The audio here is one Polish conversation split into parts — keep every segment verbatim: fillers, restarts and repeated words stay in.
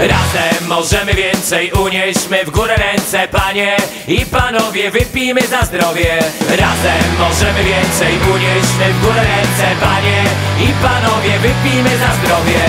Razem możemy więcej, unieśmy w górę ręce, panie i panowie, wypijmy za zdrowie. Razem możemy więcej, unieśmy w górę ręce, panie i panowie, wypijmy za zdrowie.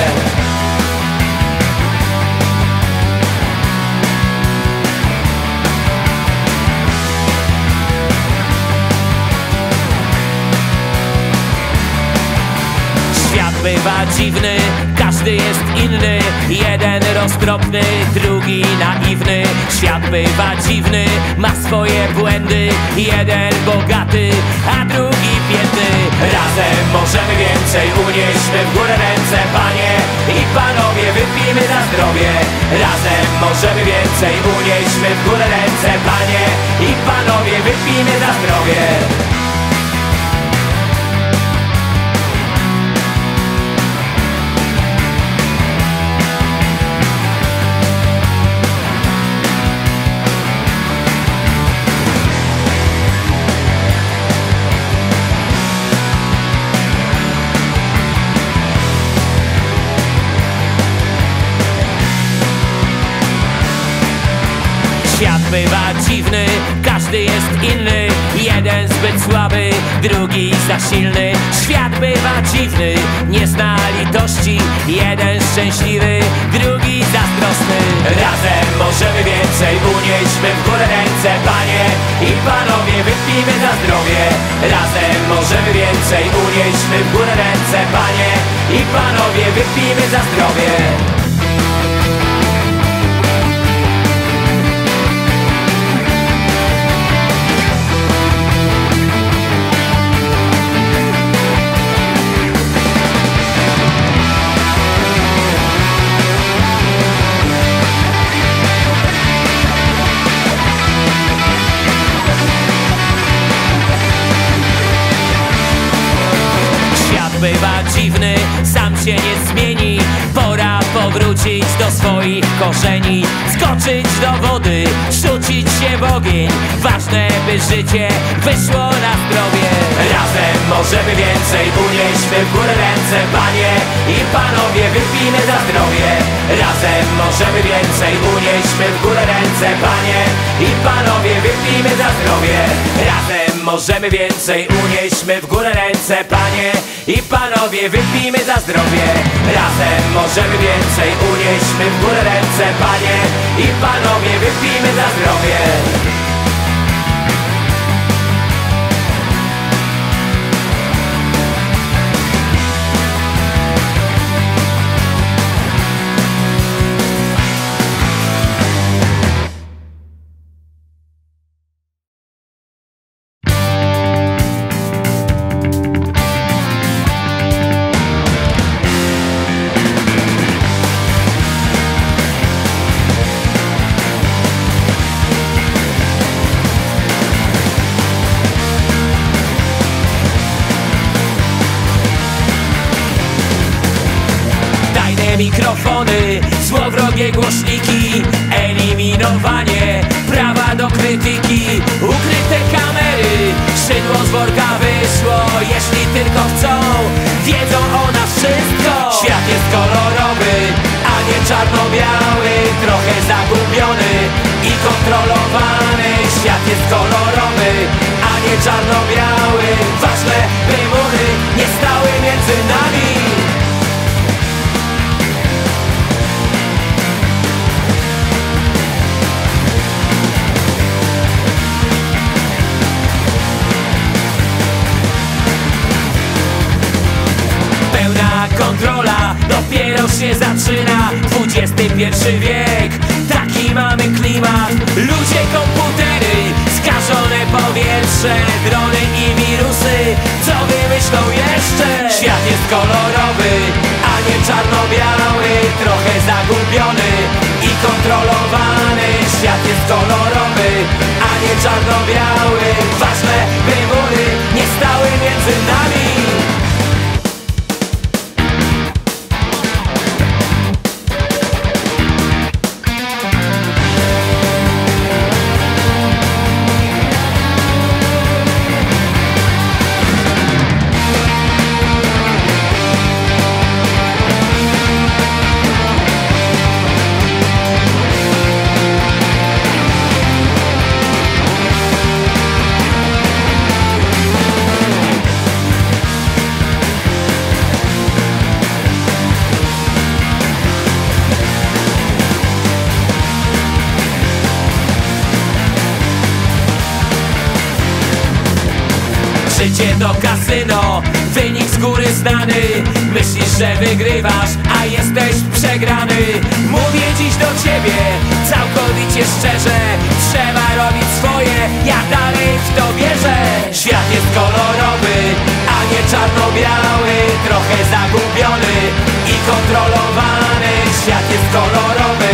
Bywa dziwny, każdy jest inny, jeden roztropny, drugi naiwny. Świat bywa dziwny, ma swoje błędy, jeden bogaty, a drugi biedny. Razem możemy więcej, unieśmy w górę ręce, panie i panowie, wypijmy za zdrowie. Razem możemy więcej, unieśmy w górę ręce, panie i panowie, wypijmy za zdrowie. Świat bywa dziwny, każdy jest inny, jeden zbyt słaby, drugi za silny. Świat bywa dziwny, nie zna litości, jeden szczęśliwy, drugi zazdrosny. Razem możemy więcej, unieśmy w górę ręce, panie i panowie, wypijmy za zdrowie. Razem możemy więcej, unieśmy w górę ręce, panie i panowie, wypijmy za zdrowie. Bywa dziwny, sam się nie zmieni, pora powrócić do swoich korzeni. Skoczyć do wody, rzucić się w ogień, ważne by życie wyszło na zdrowie. Razem możemy więcej, unieśmy w górę ręce, panie i panowie, wypijmy za zdrowie. Razem możemy więcej, unieśmy w górę ręce, panie i panowie, wypijmy za zdrowie. Razem możemy więcej, unieśmy w górę ręce, panie i panowie, wypijmy za zdrowie. Razem możemy więcej, unieśmy w górę ręce, panie i panowie, wypijmy za zdrowie. Mikrofony, złowrogie głośniki, eliminowanie prawa do krytyki, ukryte kamery, szydło z worka wyszło, jeśli tylko chcą, wiedzą o nas wszystko. Świat jest kolorowy, a nie czarno-biały, trochę zagubiony i kontrolowany. Świat jest kolorowy, a nie czarno-biały, ważne by mury nie stały między nami. Kontrola dopiero się zaczyna, dwudziesty pierwszy wiek, taki mamy klimat. Ludzie, komputery, skażone powietrze, drony i wirusy, co wymyślą jeszcze? Świat jest kolorowy, a nie czarno-biały, trochę zagubiony i kontrolowany. Świat jest kolorowy, a nie czarno-biały, ważne wybory nie stały między nami. życie to kasyno, wynik z góry znany. Myślisz, że wygrywasz, a jesteś przegrany. Mówię dziś do ciebie całkowicie szczerze, trzeba robić swoje, ja dalej w to wierzę. Świat jest kolorowy, a nie czarno-biały, trochę zagubiony i kontrolowany. Świat jest kolorowy,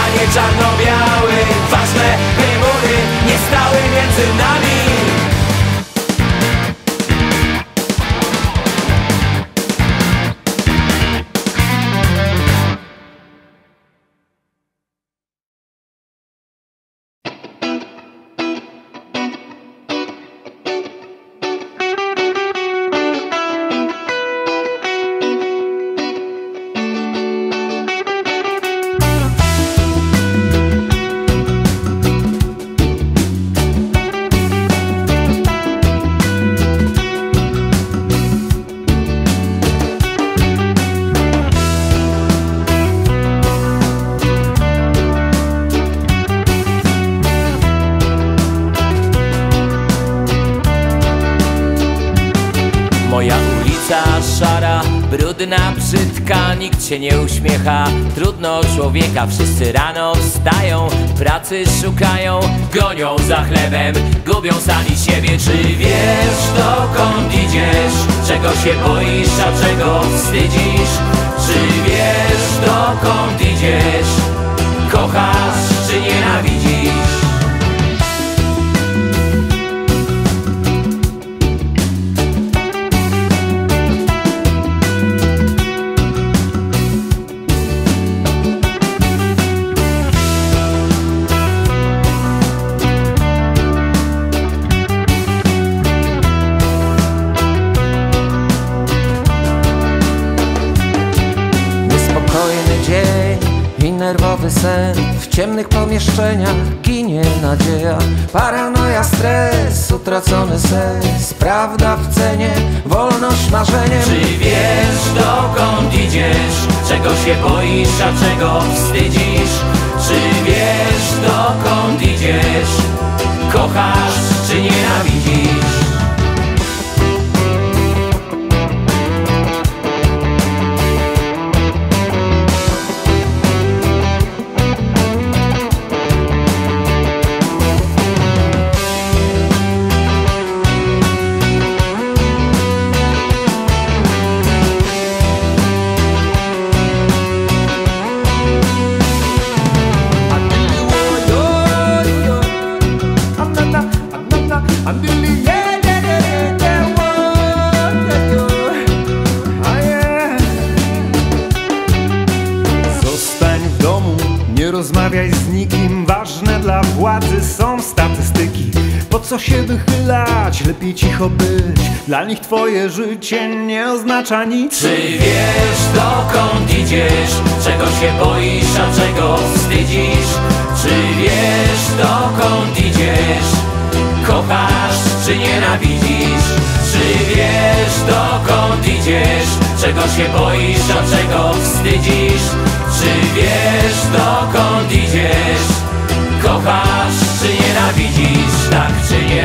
a nie czarno-biały, ważne wybory nie stały między nami. Brudna, brzydka, nikt się nie uśmiecha. Trudno człowieka, wszyscy rano wstają, pracy szukają, gonią za chlebem, gubią sami siebie. Czy wiesz, dokąd idziesz? Czego się boisz, a czego wstydzisz? Czy wiesz, dokąd idziesz? Kochasz, czy nienawidzisz? Sen. W ciemnych pomieszczeniach ginie nadzieja, paranoja, stres, utracony sens, prawda w cenie, wolność marzeniem. Czy wiesz, dokąd idziesz? Czego się boisz, a czego wstydzisz? Czy wiesz, dokąd idziesz? Kochasz, czy nienawidzisz? Co się wychylać, lepiej cicho być. Dla nich twoje życie nie oznacza nic. Czy wiesz, dokąd idziesz? Czego się boisz, a czego wstydzisz? Czy wiesz, dokąd idziesz? Kochasz, czy nienawidzisz? Czy wiesz, dokąd idziesz? Czego się boisz, a czego wstydzisz? Czy wiesz, dokąd idziesz? Kochasz, czy nienawidzisz, tak czy nie?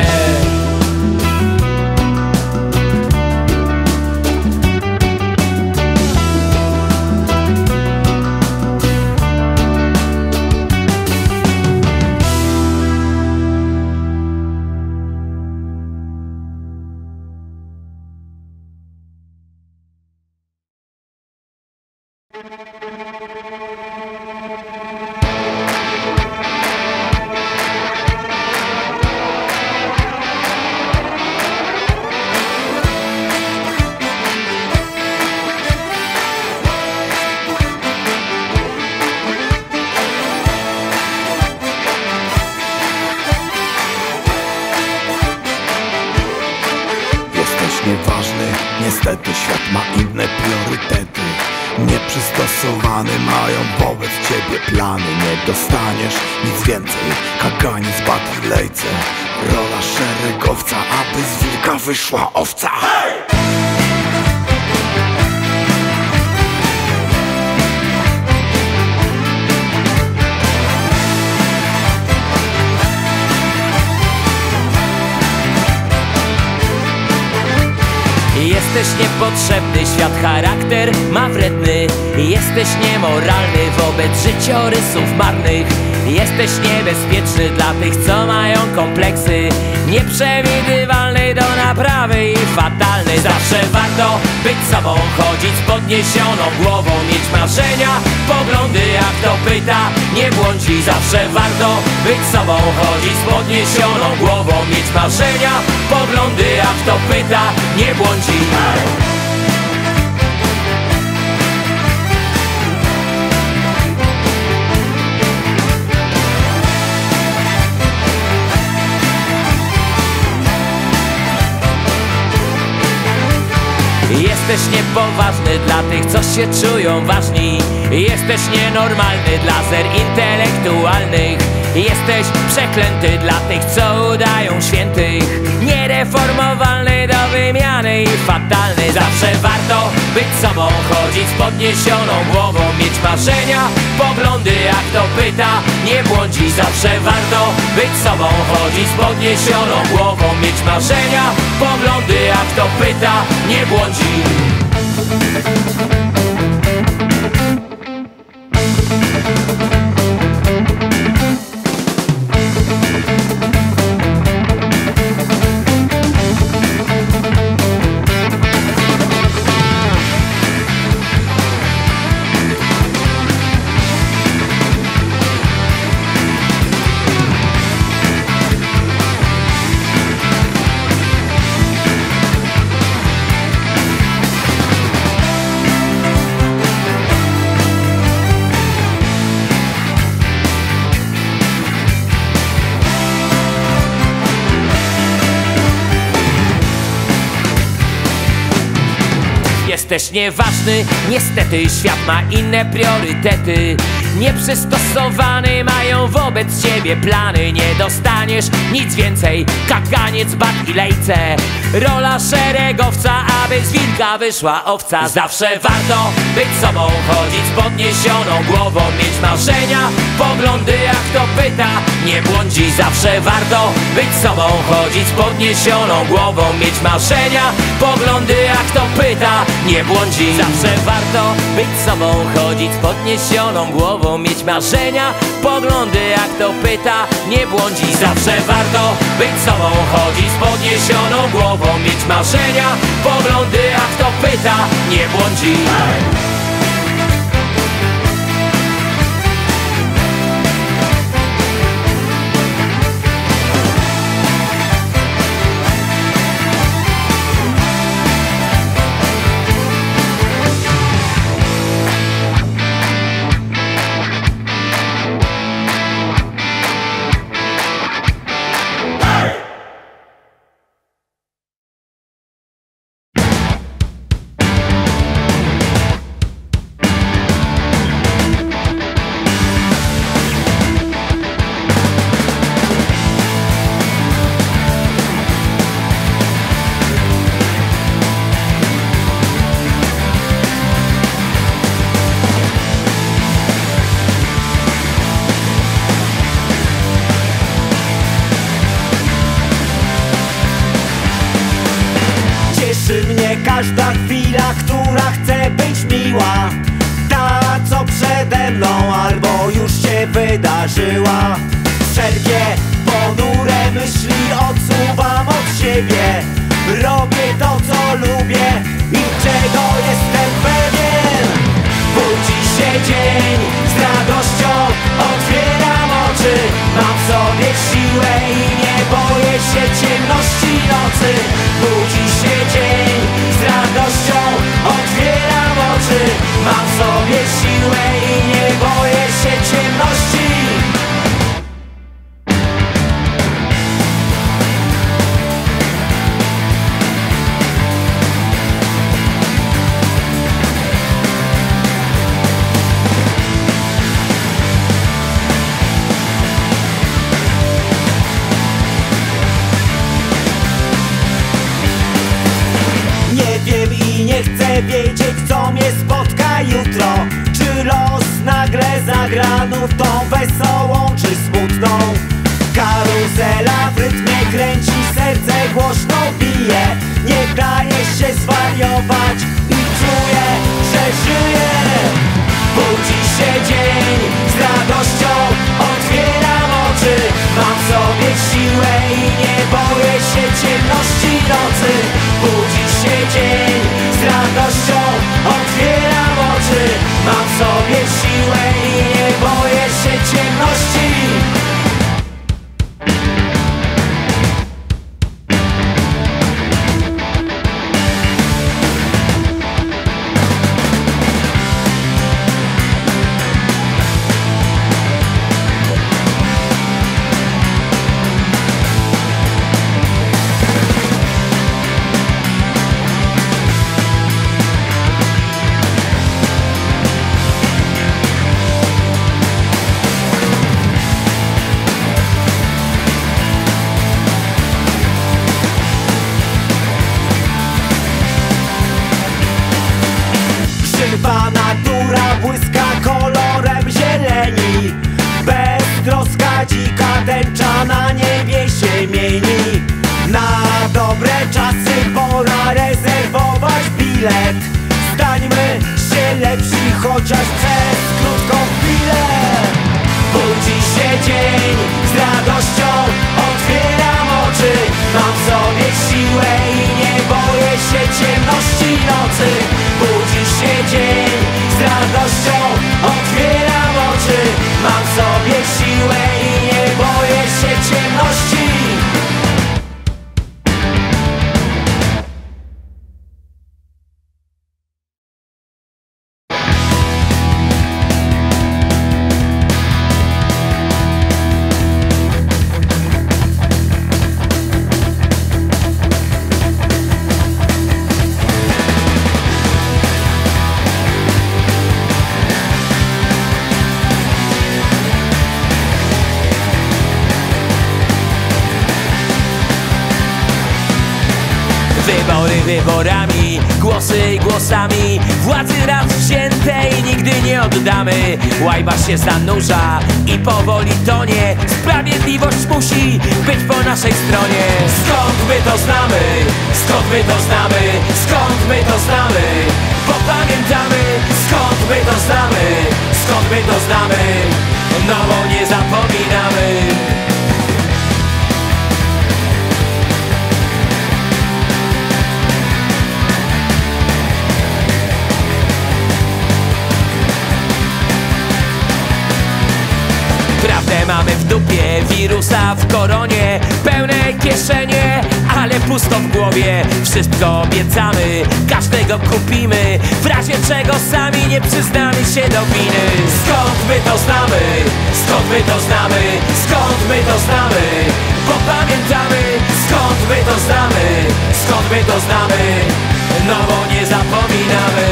Nie dostaniesz nic więcej, kagań z batalejce. Rola szeregowca, aby z wilka wyszła owca. Hej! Jesteś niepotrzebny, świat charakter ma wredny. Jesteś niemoralny wobec życiorysów marnych. Jesteś niebezpieczny dla tych, co mają kompleksy. Nieprzewidywalny do naprawy i fatalny. Zawsze warto być sobą, chodzić z podniesioną głową, mieć marzenia, poglądy, jak kto pyta, nie błądzi. Zawsze warto być sobą, chodzić z podniesioną głową, mieć marzenia, poglądy, jak kto pyta, nie błądzi. Jesteś niepoważny dla tych, co się czują ważni. Jesteś nienormalny dla zer intelektualnych. Jesteś przeklęty dla tych, co udają świętych. Niereformowalny do wymiany i fatalny. Zawsze warto być sobą, chodzić z podniesioną głową, mieć marzenia, poglądy, jak kto pyta, nie błądzi. Zawsze warto być sobą, chodzić z podniesioną głową, mieć marzenia, poglądy, jak kto pyta, nie błądzi. Jesteś nieważny, niestety świat ma inne priorytety. Nieprzystosowany mają wobec ciebie plany. Nie dostaniesz nic więcej, kaganiec, bat i lejce. Rola szeregowca, aby z wilka wyszła owca. Zawsze warto być sobą, chodzić z podniesioną głową, mieć marzenia, poglądy, jak kto pyta, nie błądzi. Zawsze warto być sobą, chodzić z podniesioną głową, mieć marzenia, poglądy, jak kto pyta, nie błądzi. Zawsze warto być sobą, chodzić z podniesioną głową, mieć marzenia, poglądy, jak kto pyta, nie błądzi. Zawsze warto być sobą, chodzić z podniesioną głową, mieć marzenia, poglądy, jak kto pyta, nie błądzi. Każda chwila, która chce być miła, ta co przede mną albo już się wydarzyła. Wszelkie ponure myśli odsuwam od siebie. Robię to, co lubię i czego jestem pewien. Budzi się dzień, z radością otwieram oczy. Mam w sobie siłę i nie boję się ciemności nocy. Budzi się dzień, z radością otwieram oczy. Mam w sobie siłę i nie boję się ciemności. Wiedzieć, co mnie spotka jutro. Czy los nagle zagra nutą wesołą czy smutną? Karuzela w rytmie kręci, serce głośno bije. Nie daje się zwołać. bilet. Stańmy się lepsi, chociaż przez krótką chwilę. Budzi się dzień, z radością otwieram oczy. Mam w sobie siłę i nie boję się ciemności nocy. Budzi się dzień, z radością otwieram oczy. Mam w sobie siłę i nie boję się ciemności. Wyborami, głosy i głosami władzy raz wzięte i nigdy nie oddamy. Łajba się zanurza i powoli tonie. Sprawiedliwość musi być po naszej stronie. Skąd my to znamy? Skąd my to znamy? Skąd my to znamy? Bo pamiętamy. Skąd my to znamy? Skąd my to znamy? No bo nie zapominamy. Mamy w dupie wirusa w koronie, pełne kieszenie, ale pusto w głowie. Wszystko obiecamy, każdego kupimy, w razie czego sami nie przyznamy się do winy. Skąd my to znamy? Skąd my to znamy? Skąd my to znamy? Bo pamiętamy. Skąd my to znamy? Skąd my to znamy? No bo nie zapominamy.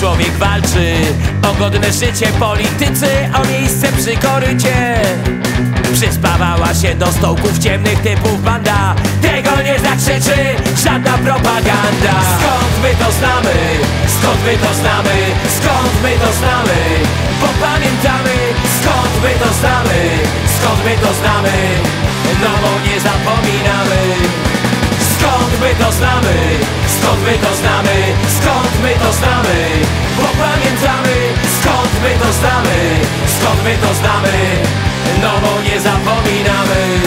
Człowiek walczy o godne życie, politycy o miejsce przy korycie. Przyspawała się do stołków ciemnych typów banda. Tego nie zakrzyczy żadna propaganda. Skąd my to znamy? Skąd my to znamy? Skąd my to znamy? Bo pamiętamy. Skąd my to znamy? Skąd my to znamy? No bo nie zapominamy. Skąd my to znamy? Skąd my to znamy? Skąd my to znamy? Bo pamiętamy. Skąd my to znamy? Skąd my to znamy? No bo nie zapominamy.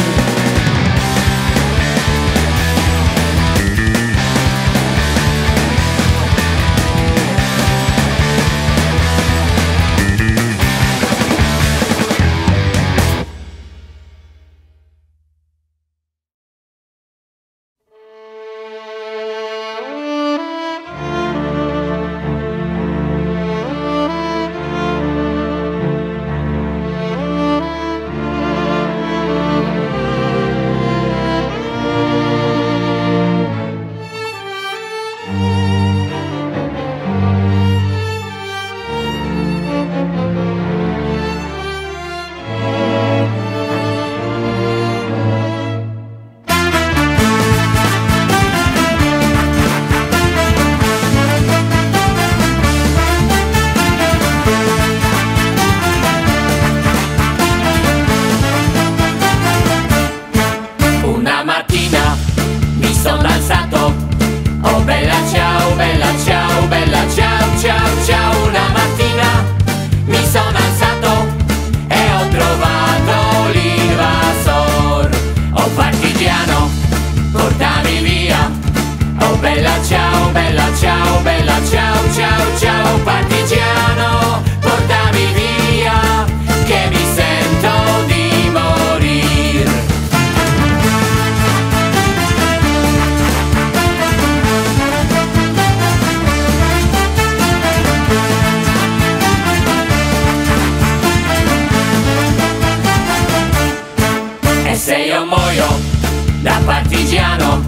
da partigiano.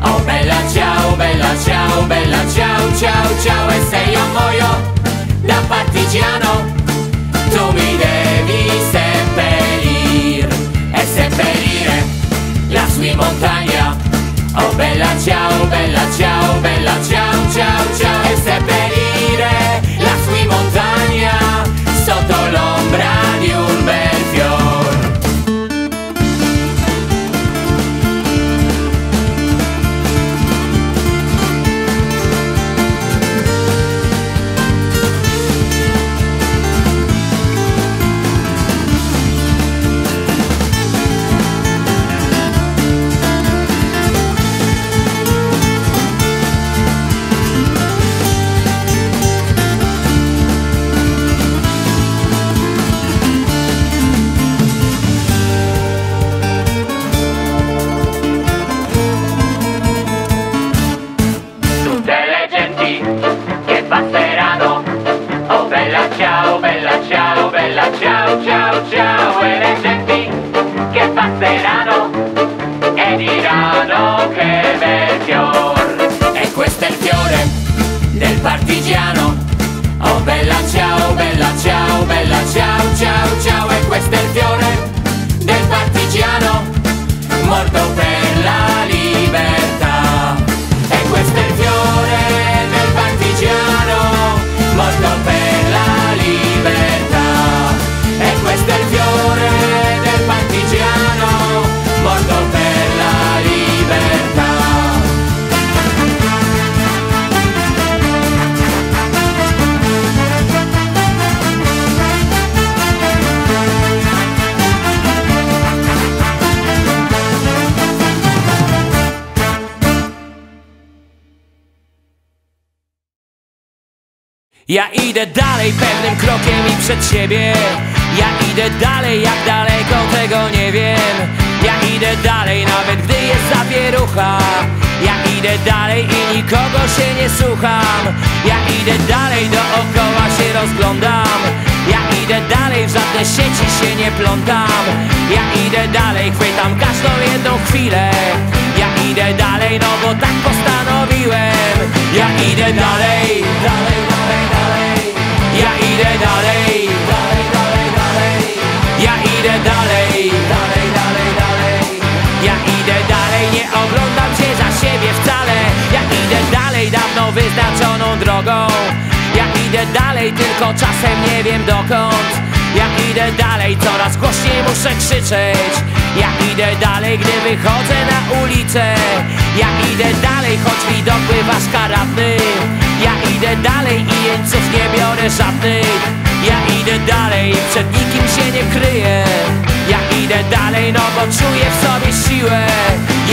Oh bella ciao, bella ciao, bella ciao, ciao, ciao e se io muoio da partigiano tu mi devi seppellir e seppellire la sua montagna. Oh bella ciao, bella ciao, bella ciao, ciao, ciao e seppellire la sua montagna sotto l'ombra di un bel fior. Ja idę dalej pewnym krokiem i przed siebie. Ja idę dalej, jak daleko tego nie wiem. Ja idę dalej, nawet gdy jest zawierucha. Ja idę dalej i nikogo się nie słucham. Ja idę dalej, dookoła się rozglądam. Ja idę dalej, w żadne sieci się nie plątam. Ja idę dalej, chwytam każdą jedną chwilę. Ja idę dalej, no bo tak postanowiłem. Ja idę dalej, dalej, dalej, dalej. Ja idę dalej, dalej, dalej, dalej. Ja idę dalej, dalej, dalej, dalej. Ja idę dalej, nie oglądam się za siebie wcale. Ja idę dalej, dawno wyznaczoną drogą. Ja idę dalej, tylko czasem nie wiem dokąd. Ja idę dalej, coraz głośniej muszę krzyczeć. Ja idę dalej, gdy wychodzę na ulicę. Ja idę dalej, choć widok bywa szkaradny. Ja idę dalej i jeńców nie biorę żadnych. Ja idę dalej, przed nikim się nie kryję. Ja idę dalej, no bo czuję w sobie siłę.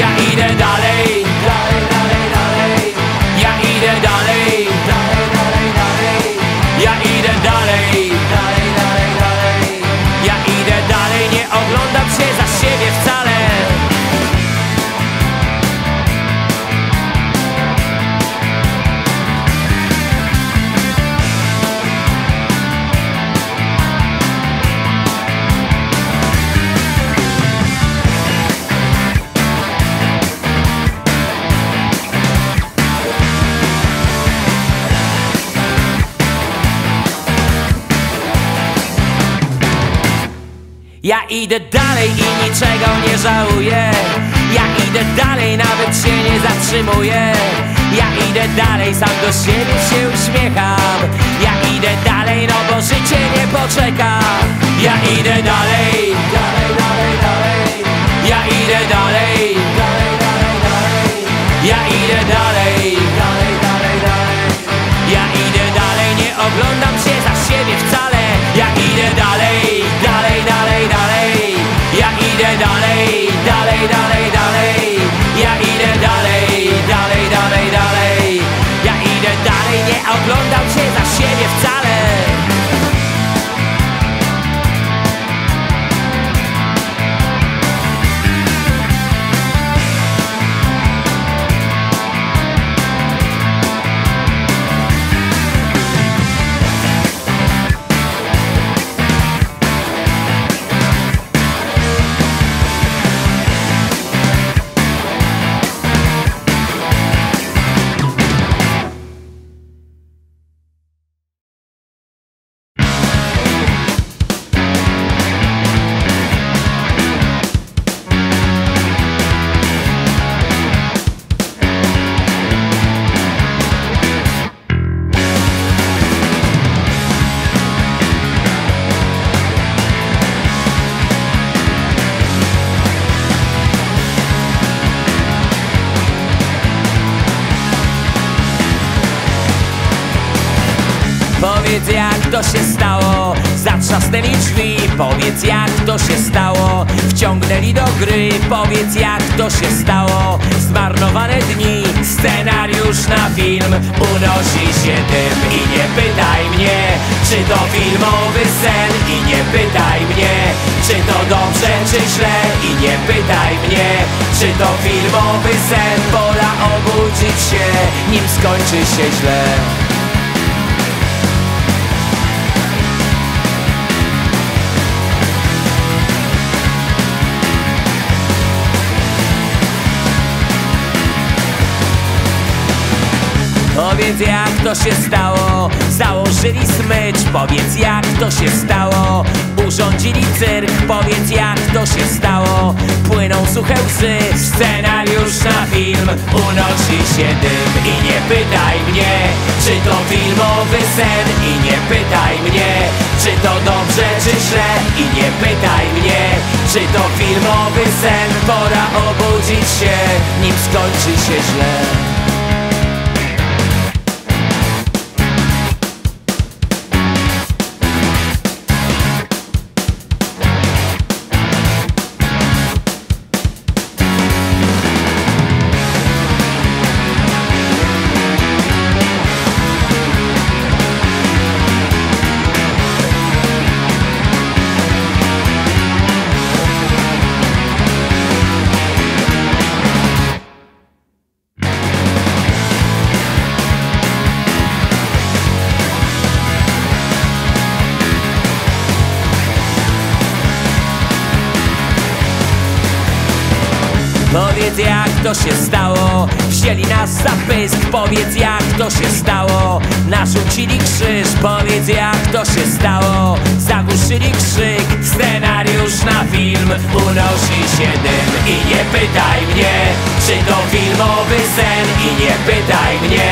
Ja idę dalej, dalej, dalej, dalej. Ja idę dalej, dalej, dalej, dalej. Ja idę dalej, dalej, dalej, dalej. Ja idę dalej, nie oglądam się za siebie wcale. Ja idę dalej i niczego nie żałuję. Ja idę dalej, nawet się nie zatrzymuję. Ja idę dalej, sam do siebie się uśmiecham. Ja idę dalej, no bo życie nie poczeka. Ja idę dalej, dalej, dalej, dalej. Ja idę dalej, dalej, dalej, dalej. Ja idę dalej, dalej, dalej, dalej. Ja idę dalej, nie oglądam się za siebie wcale. Ja idę dalej, dalej, dalej, dalej. Ja idę dalej, dalej, dalej, dalej. Ja idę dalej, dalej, dalej, dalej. Ja idę dalej, nie oglądam się za siebie wcale. powiedz jak to się stało. Zatrzasnęli drzwi, powiedz jak to się stało. Wciągnęli do gry, powiedz jak to się stało. Zmarnowane dni, scenariusz na film. Unosi się dym i nie pytaj mnie, czy to filmowy sen. I nie pytaj mnie, czy to dobrze, czy źle. I nie pytaj mnie, czy to filmowy sen. Pora obudzić się, nim skończy się źle. Powiedz jak to się stało, założyli smycz, powiedz jak to się stało. Urządzili cyrk, powiedz jak to się stało. Płyną suche łzy, scenariusz na film. Unosi się dym i nie pytaj mnie, czy to filmowy sen. I nie pytaj mnie, czy to dobrze, czy źle. I nie pytaj mnie, czy to filmowy sen. Pora obudzić się, nim skończy się źle. Powiedz jak to się stało, wzięli nas za pysk, powiedz jak to się stało. Narzucili krzyż, powiedz jak to się stało. Zagłuszyli krzyk, scenariusz na film. Unosi się dym i nie pytaj mnie, czy to filmowy sen. I nie pytaj mnie,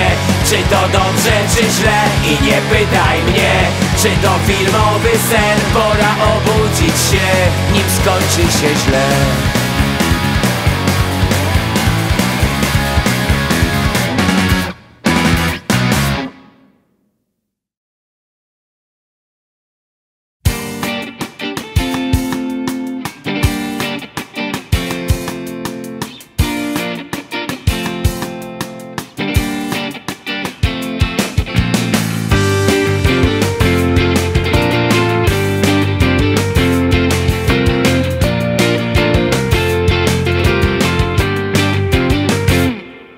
czy to dobrze, czy źle. I nie pytaj mnie, czy to filmowy sen. Pora obudzić się, nim skończy się źle.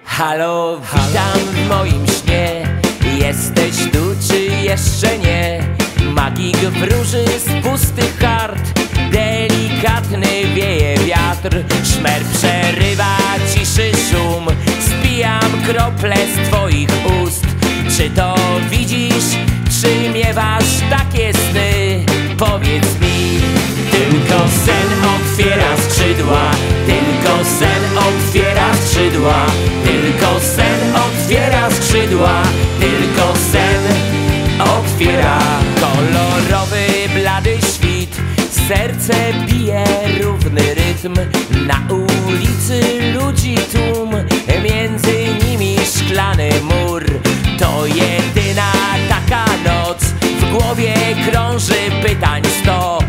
Halo, witam w moim śnie. Jesteś tu, czy jeszcze nie? Magik wróży z pustych kart. Delikatny wieje wiatr. Szmer przerywa ciszy szum. Spijam krople z twoich ust. Czy to widzisz? Czy miewasz takie sny? Powiedz mi. Tylko sen otwiera skrzydła. Tylko sen otwiera skrzydła. Tylko sen otwiera skrzydła. Tylko sen otwiera. Kolorowy, blady świt. Serce bije równy rytm. Na ulicy ludzi tłum. Między nimi szklany mur. To jedyna taka noc. W głowie krąży pytań sto.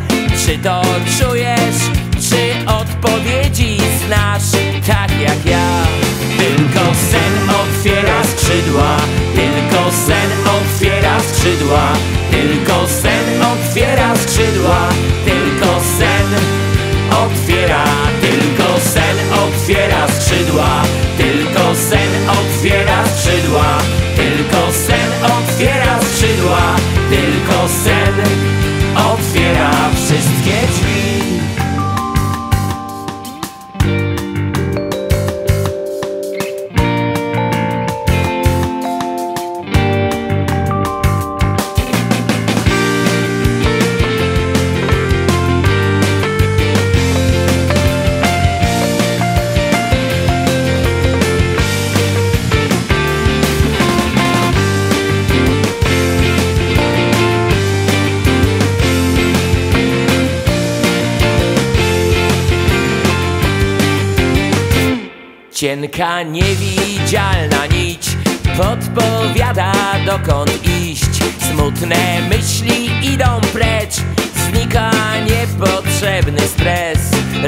Czy to czujesz? Czy odpowiedzi znasz? Tak jak ja. Tylko sen otwiera skrzydła. Tylko sen otwiera skrzydła. Tylko sen otwiera skrzydła. Tylko sen otwiera. Tylko sen otwiera skrzydła. Tylko sen otwiera skrzydła. Tylko sen otwiera skrzydła. Tylko sen otwiera wszystkie drzwi. Cienka, niewidzialna nić podpowiada, dokąd iść. Smutne myśli idą precz, znika niepotrzebny stres.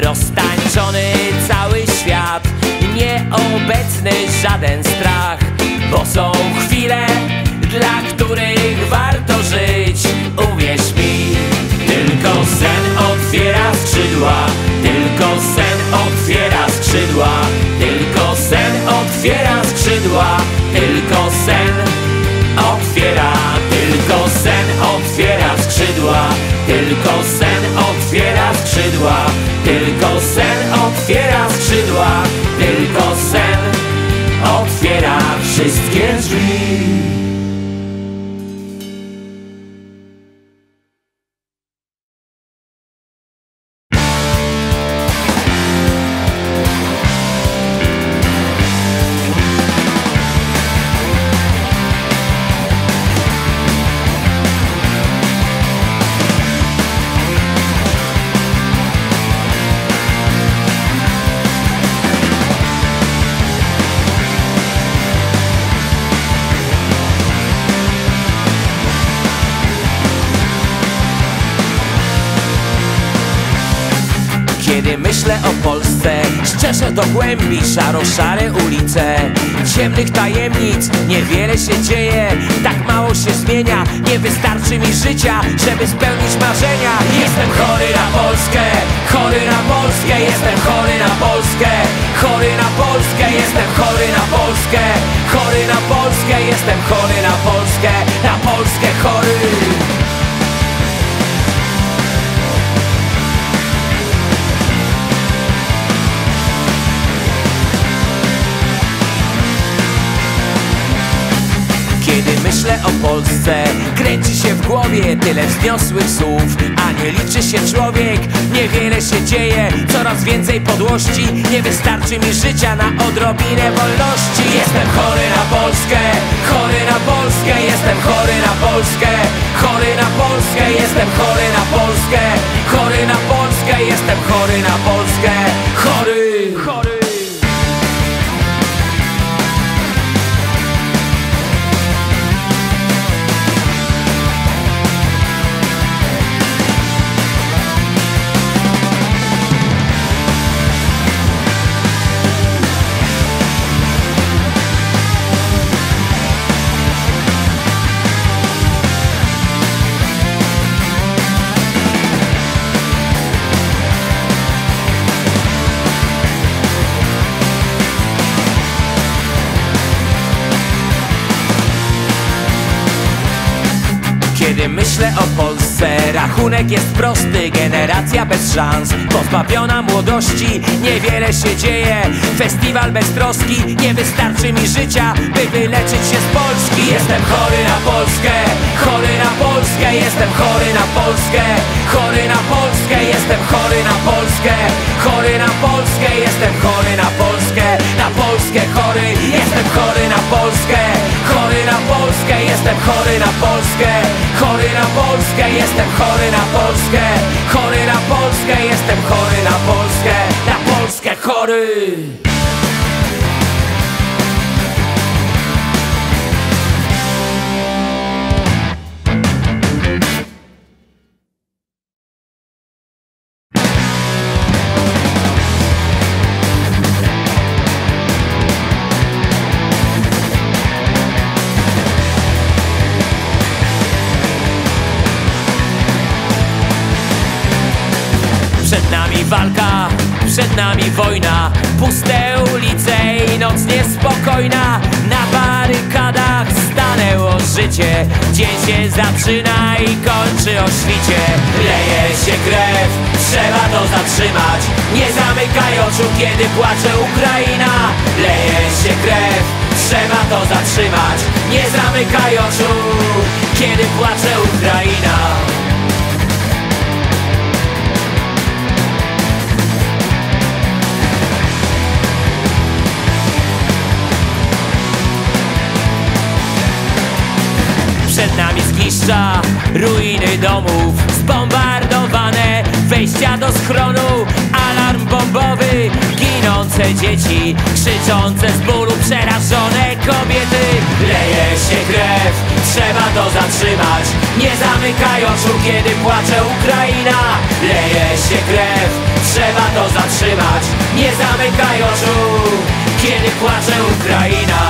Roztańczony cały świat, nieobecny żaden strach, bo są chwile, dla których warto żyć. Uwierz mi, tylko sen otwiera skrzydła, tylko sen otwiera skrzydła, tylko sen otwiera skrzydła, tylko sen otwiera, tylko sen otwiera skrzydła, tylko sen otwiera skrzydła, tylko sen otwiera skrzydła, tylko sen otwiera wszystkie drzwi. Myślę o Polsce, szczerze do głębi, szaro-szare ulice. Ciemnych tajemnic niewiele się dzieje, tak mało się zmienia, nie wystarczy mi życia, żeby spełnić marzenia. Jestem chory na Polskę, chory na Polskę, jestem chory na Polskę, chory na Polskę, jestem chory na Polskę, chory na Polskę, jestem chory na Polskę, na Polskę chory. Myślę o Polsce, kręci się w głowie tyle wzniosłych słów, a nie liczy się człowiek, niewiele się dzieje, coraz więcej podłości, nie wystarczy mi życia na odrobinę wolności. Jestem chory na Polskę, chory na Polskę, jestem chory na Polskę, chory na Polskę, jestem chory na Polskę, chory na Polskę, jestem chory na Polskę, chory, chory. Myślę o Polsce, rachunek jest prosty, generacja bez szans, pozbawiona młodości, niewiele się dzieje, festiwal bez troski, nie wystarczy mi życia, by wyleczyć się z Polski. Jestem chory na Polskę, chory na Polskę, jestem chory na Polskę, chory na Polskę, jestem chory na Polskę, chory na Polskę, jestem chory na Polskę, na Polskę chory, jestem chory na Polskę, chory na Polskę, jestem chory na Polskę, chory na Polskę, jestem chory na Polskę, chory na Polskę, jestem chory na Polskę, na Polskę chory. Walka, przed nami wojna, puste ulice i noc niespokojna. Na barykadach stanęło życie, dzień się zaczyna i kończy o świcie. Leje się krew, trzeba to zatrzymać, nie zamykaj oczu, kiedy płacze Ukraina. Leje się krew, trzeba to zatrzymać, nie zamykaj oczu, kiedy płacze Ukraina. Przed nami zgliszcza, ruiny domów, zbombardowane wejścia do schronu, alarm bombowy, ginąc płaczące dzieci, krzyczące z bólu przerażone kobiety. Leje się krew, trzeba to zatrzymać. Nie zamykaj oczu, kiedy płacze Ukraina. Leje się krew, trzeba to zatrzymać. Nie zamykaj oczu, kiedy płacze Ukraina.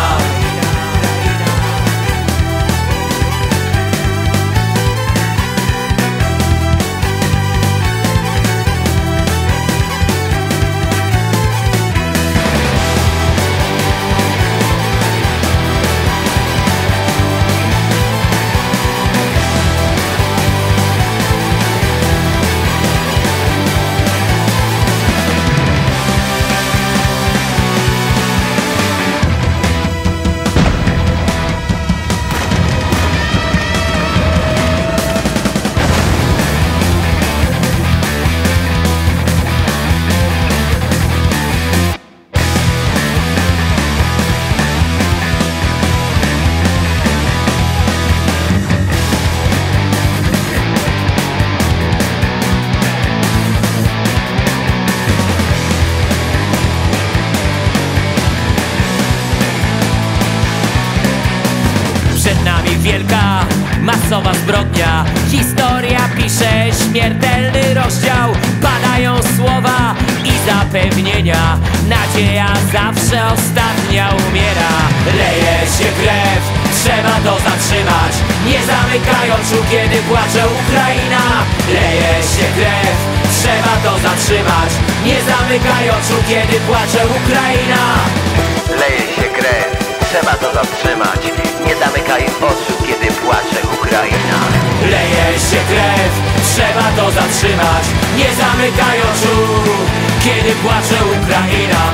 Przed nami wielka, masowa zbrodnia. Historia pisze śmiertelny rozdział. Padają słowa i zapewnienia. Nadzieja zawsze ostatnia umiera. Leje się krew, trzeba to zatrzymać. Nie zamykaj oczu, kiedy płacze Ukraina. Leje się krew, trzeba to zatrzymać. Nie zamykaj oczu, kiedy płacze Ukraina. Leje się krew, trzeba to zatrzymać. Nie zamykaj oczu, kiedy płacze Ukraina. Leje się krew, trzeba to zatrzymać. Nie zamykaj oczu, kiedy płacze Ukraina.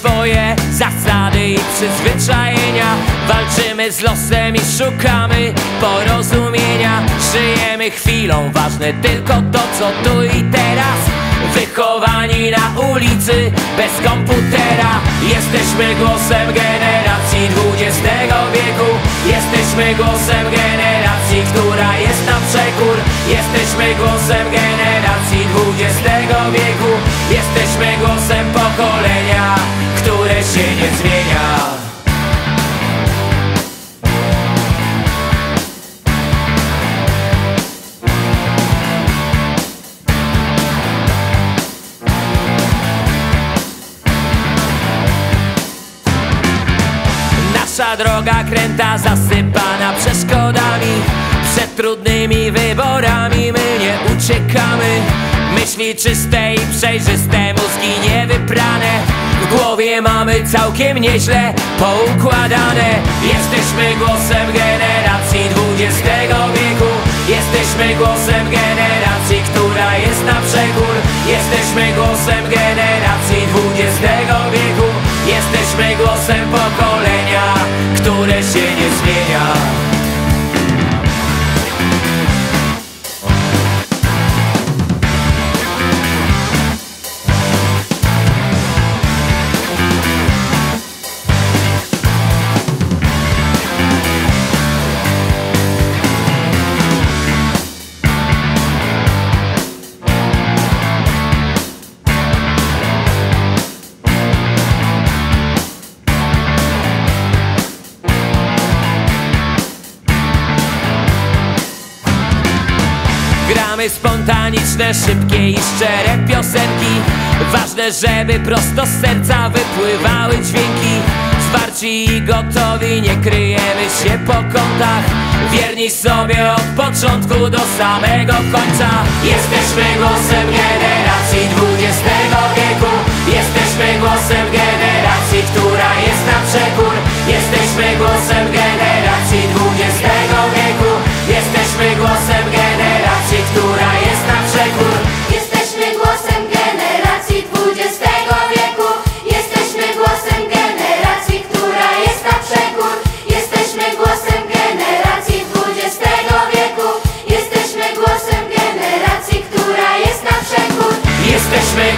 Swoje zasady i przyzwyczajenia. Walczymy z losem i szukamy porozumienia. Żyjemy chwilą, ważne tylko to, co tu i teraz. Wychowani na ulicy, bez komputera. Jesteśmy głosem generacji dwudziestego wieku. Jesteśmy głosem generacji, która jest na przekór. Jesteśmy głosem generacji dwudziestego wieku. Jesteśmy głosem pokolenia, które się nie zmienia. Nasza droga kręta, zasypana przeszkodami. Przed trudnymi wyborami my nie uciekamy. Myśli czyste i przejrzyste, mózgi niewyprane. W głowie mamy całkiem nieźle poukładane. Jesteśmy głosem generacji dwudziestego wieku. Jesteśmy głosem generacji, która jest na przekór. Jesteśmy głosem generacji dwudziestego wieku. Jesteśmy głosem pokolenia, które się nie zmienia. Spontaniczne, szybkie i szczere piosenki. Ważne, żeby prosto z serca wypływały dźwięki. Zwarci i gotowi, nie kryjemy się po kątach. Wierni sobie od początku do samego końca. Jesteśmy głosem generacji dwudziestego wieku. Jesteśmy głosem generacji, która jest na przekór. Jesteśmy głosem generacji dwudziestego wieku. Jesteśmy głosem generacji, która jest na przekór. Jesteśmy głosem generacji dwudziestego wieku. Jesteśmy głosem generacji.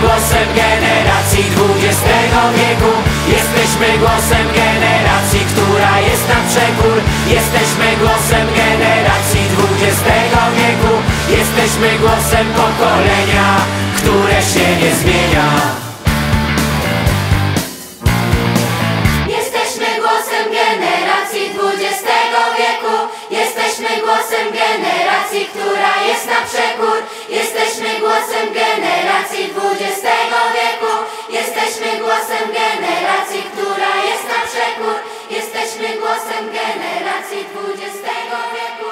głosem generacji dwudziestego wieku. Jesteśmy głosem generacji, która jest na przekór. Jesteśmy głosem generacji dwudziestego wieku. Jesteśmy głosem pokolenia, które się nie zmienia. Jesteśmy głosem generacji dwudziestego wieku. Jesteśmy głosem generacji, która jest na przekór. Jesteśmy głosem generacji dwudziestego wieku. Jesteśmy głosem generacji, która jest na przekór. Jesteśmy głosem generacji dwudziestego wieku.